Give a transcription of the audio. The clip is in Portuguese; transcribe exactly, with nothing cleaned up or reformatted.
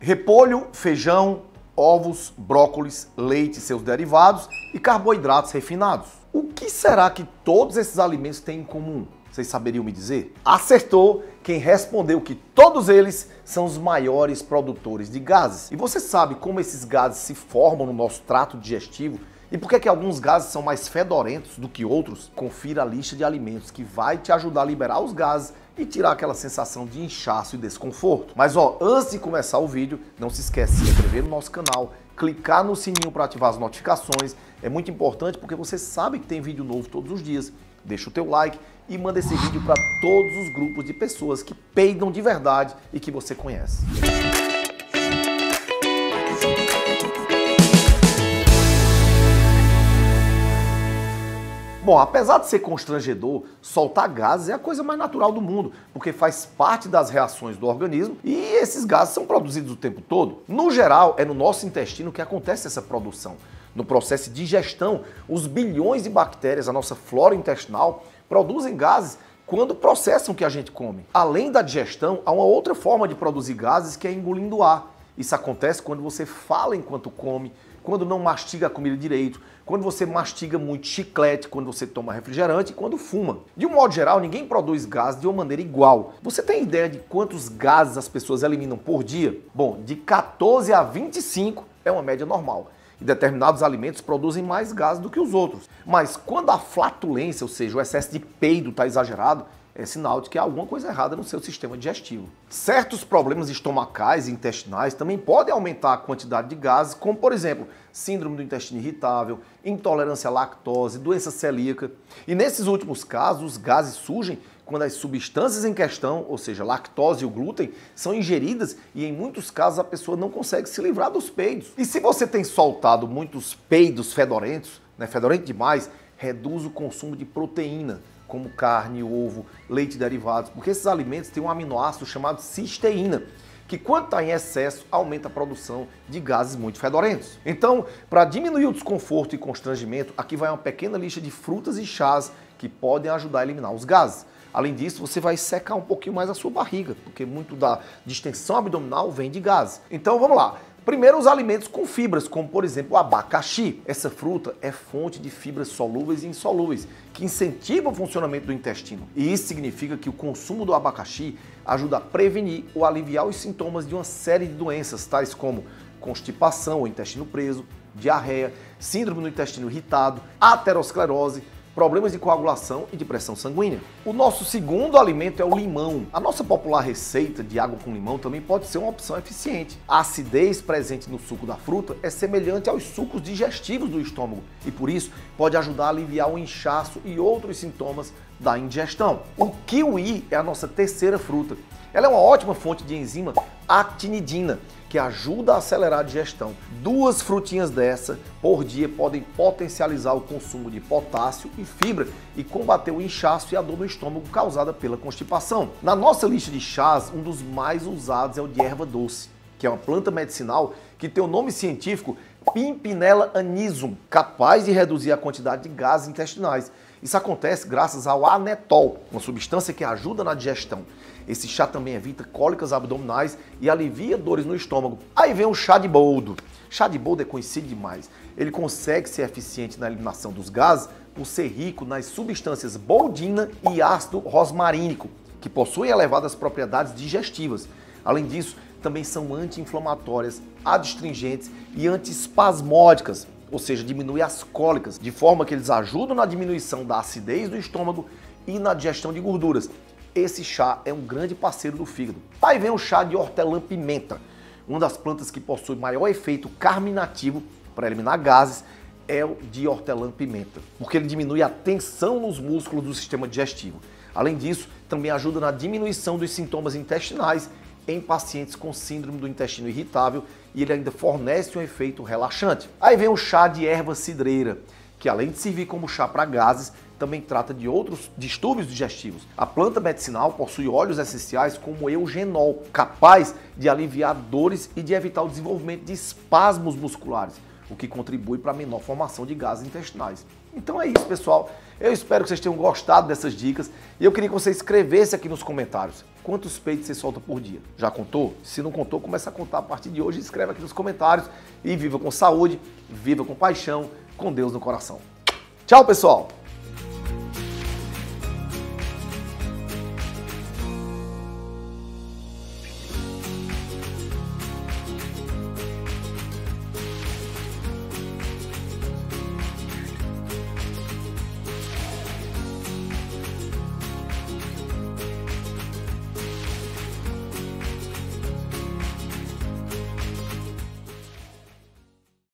repolho, feijão, ovos, brócolis, leite e seus derivados e carboidratos refinados. O que será que todos esses alimentos têm em comum? Vocês saberiam me dizer? Acertou quem respondeu que todos eles são os maiores produtores de gases. E você sabe como esses gases se formam no nosso trato digestivo? E por que é que alguns gases são mais fedorentos do que outros? Confira a lista de alimentos que vai te ajudar a liberar os gases e tirar aquela sensação de inchaço e desconforto. Mas ó, antes de começar o vídeo, não se esquece de se inscrever no nosso canal, clicar no sininho para ativar as notificações. É muito importante porque você sabe que tem vídeo novo todos os dias. Deixa o teu like e manda esse vídeo para todos os grupos de pessoas que peidam de verdade e que você conhece. Bom, apesar de ser constrangedor, soltar gases é a coisa mais natural do mundo, porque faz parte das reações do organismo e esses gases são produzidos o tempo todo. No geral, é no nosso intestino que acontece essa produção. No processo de digestão, os bilhões de bactérias da nossa flora intestinal produzem gases quando processam o que a gente come. Além da digestão, há uma outra forma de produzir gases que é engolindo ar. Isso acontece quando você fala enquanto come, quando não mastiga a comida direito, quando você mastiga muito chiclete, quando você toma refrigerante e quando fuma. De um modo geral, ninguém produz gases de uma maneira igual. Você tem ideia de quantos gases as pessoas eliminam por dia? Bom, de quatorze a vinte e cinco é uma média normal. E determinados alimentos produzem mais gases do que os outros. Mas quando a flatulência, ou seja, o excesso de peido está exagerado, é sinal de que há alguma coisa errada no seu sistema digestivo. Certos problemas estomacais e intestinais também podem aumentar a quantidade de gases, como, por exemplo, síndrome do intestino irritável, intolerância à lactose, doença celíaca. E nesses últimos casos, os gases surgem quando as substâncias em questão, ou seja, lactose e o glúten, são ingeridas e em muitos casos a pessoa não consegue se livrar dos peidos. E se você tem soltado muitos peidos fedorentos, né, fedorento demais, reduz o consumo de proteína, como carne, ovo, leite e derivados, porque esses alimentos têm um aminoácido chamado cisteína, que quando está em excesso, aumenta a produção de gases muito fedorentos. Então, para diminuir o desconforto e constrangimento, aqui vai uma pequena lista de frutas e chás que podem ajudar a eliminar os gases. Além disso, você vai secar um pouquinho mais a sua barriga, porque muito da distensão abdominal vem de gases. Então, vamos lá. Primeiro, os alimentos com fibras, como por exemplo o abacaxi. Essa fruta é fonte de fibras solúveis e insolúveis, que incentivam o funcionamento do intestino. E isso significa que o consumo do abacaxi ajuda a prevenir ou aliviar os sintomas de uma série de doenças, tais como constipação ou intestino preso, diarreia, síndrome do intestino irritado, aterosclerose, problemas de coagulação e de pressão sanguínea. O nosso segundo alimento é o limão. A nossa popular receita de água com limão também pode ser uma opção eficiente. A acidez presente no suco da fruta é semelhante aos sucos digestivos do estômago e por isso pode ajudar a aliviar o inchaço e outros sintomas da indigestão. O kiwi é a nossa terceira fruta. Ela é uma ótima fonte de enzima actinidina, que ajuda a acelerar a digestão. Duas frutinhas dessa por dia podem potencializar o consumo de potássio e fibra e combater o inchaço e a dor no estômago causada pela constipação. Na nossa lista de chás, um dos mais usados é o de erva doce, que é uma planta medicinal que tem o nome científico Pimpinella anisum, capaz de reduzir a quantidade de gases intestinais. Isso acontece graças ao anetol, uma substância que ajuda na digestão. Esse chá também evita cólicas abdominais e alivia dores no estômago. Aí vem o chá de boldo. Chá de boldo é conhecido demais. Ele consegue ser eficiente na eliminação dos gases por ser rico nas substâncias boldina e ácido rosmarínico, que possuem elevadas propriedades digestivas. Além disso, também são anti-inflamatórias, adstringentes e antiespasmódicas, ou seja, diminui as cólicas, de forma que eles ajudam na diminuição da acidez do estômago e na digestão de gorduras. Esse chá é um grande parceiro do fígado. Aí vem o chá de hortelã-pimenta. Uma das plantas que possui maior efeito carminativo para eliminar gases é o de hortelã-pimenta, porque ele diminui a tensão nos músculos do sistema digestivo. Além disso, também ajuda na diminuição dos sintomas intestinais em pacientes com síndrome do intestino irritável e ele ainda fornece um efeito relaxante. Aí vem o chá de erva cidreira, que além de servir como chá para gases, também trata de outros distúrbios digestivos. A planta medicinal possui óleos essenciais como eugenol, capaz de aliviar dores e de evitar o desenvolvimento de espasmos musculares, o que contribui para a menor formação de gases intestinais. Então é isso, pessoal. Eu espero que vocês tenham gostado dessas dicas e eu queria que você escrevesse aqui nos comentários quantos peitos você solta por dia. Já contou? Se não contou, começa a contar a partir de hoje. Escreve aqui nos comentários e viva com saúde, viva com paixão, com Deus no coração. Tchau, pessoal!